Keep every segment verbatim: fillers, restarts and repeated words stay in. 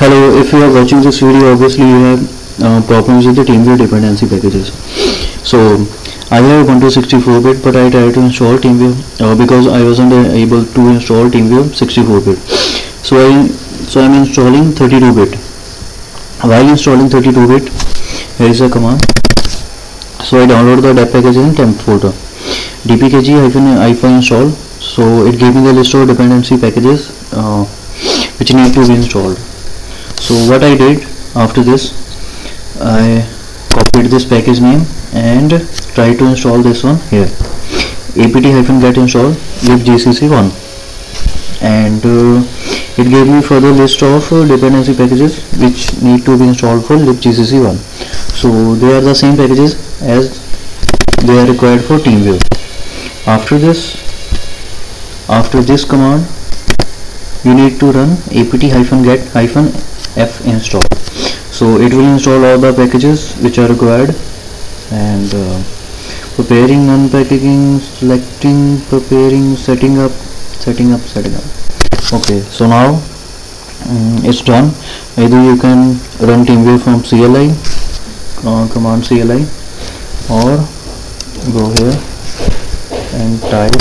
Hello, if you are watching this video, obviously you have uh, problems with the TeamViewer dependency packages. So I have Ubuntu sixty-four bit, but I tried to install TeamViewer uh, because I wasn't able to install TeamViewer sixty-four bit. So I so I'm installing thirty-two bit. While installing thirty-two bit, here is a command. So I download the dep package in temp folder, dpkg-install. So it gave me the list of dependency packages uh, which need to be installed. So what I did after this, I copied this package name and try to install this one here, apt-get install libgcc one, and uh, it gave me further list of uh, dependency packages which need to be installed for libgcc one. So they are the same packages as they are required for TeamViewer. After this, after this command, you need to run apt-get-f install. So it will install all the packages which are required. And uh, preparing, unpacking, selecting, preparing, setting up, setting up, setting up. Okay, so now um, it's done. Either you can run TeamViewer from C L I, uh, command C L I, or go here and type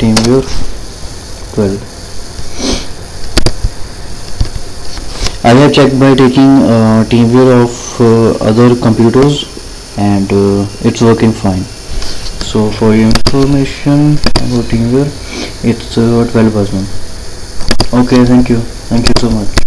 TeamViewer twelve. I have checked by taking uh, TeamViewer of uh, other computers, and uh, it's working fine. So for your information about TeamViewer, it's uh, twelve percent. Okay, thank you, thank you so much.